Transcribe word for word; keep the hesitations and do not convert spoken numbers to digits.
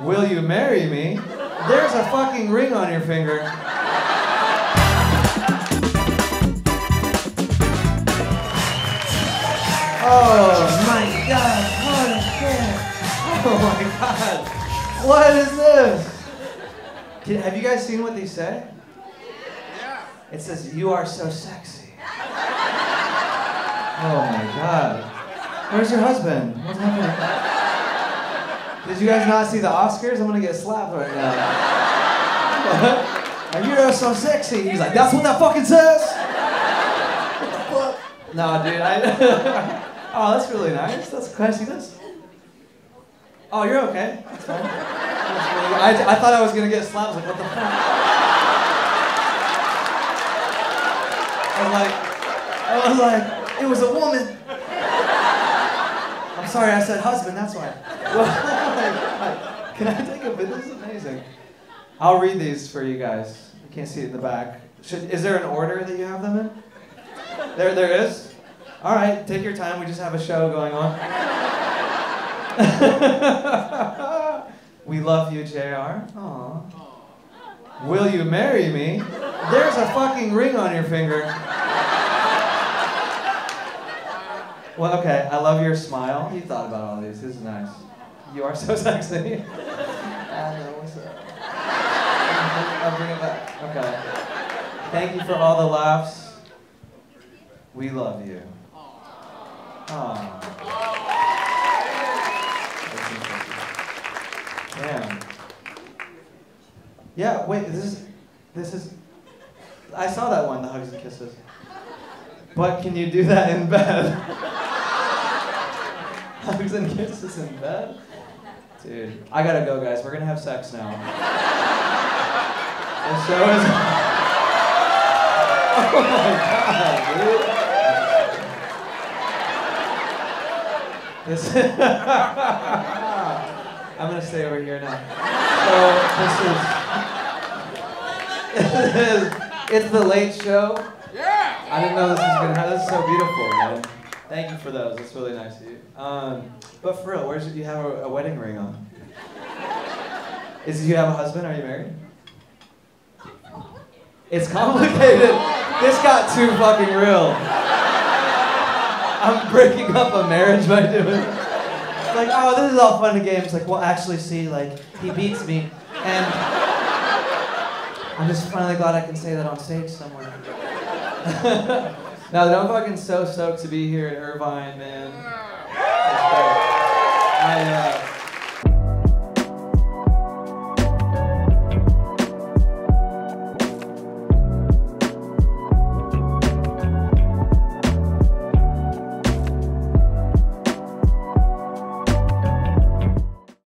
will you marry me? There's a fucking ring on your finger. Oh my God, what a shit. Oh my God, what is this? Can, have you guys seen what they say? Yeah. It says, you are so sexy. Oh my God. Where's your husband? What's happening? Did you guys not see the Oscars? I'm gonna get slapped right now. And you're so sexy. He's like, that's what that fucking says? What the fuck? Nah, dude, I... Oh, that's really nice. That's, can I see this? Oh, you're okay. That's fine. That's really good. I, I thought I was gonna get slapped. I was like, what the fuck? I was like... I was like, it was a woman. I'm sorry, I said husband, that's why. Can I take a bit? This is amazing. I'll read these for you guys. You can't see it in the back. Should, is there an order that you have them in? There, there is? All right, take your time. We just have a show going on. We love you, J R. Aww. Will you marry me? There's a fucking ring on your finger. Well, okay, I love your smile. He thought about all these. This is nice. You are so sexy. I know, what's up? I'll bring it back. Okay. Thank you for all the laughs. We love you. Aww. Damn. Yeah, wait, this is... This is... I saw that one, the hugs and kisses. But can you do that in bed? Hugs and kisses in bed? Dude, I gotta go, guys. We're gonna have sex now. The show is... Oh my God, dude. This... I'm gonna stay over here now. So, this is... It's the late show. Yeah! I didn't know this was gonna happen. This is so beautiful, man. Thank you for those. That's really nice of you. Um, but for real, where should you have a, a wedding ring on? Is do you have a husband? Are you married? It's complicated. This got too fucking real. I'm breaking up a marriage by doing this. It's like, oh, this is all fun and games. Like, well, actually, see, like, he beats me, and I'm just finally glad I can say that on stage somewhere. No, I'm fucking so stoked to be here in Irvine, man. I, uh,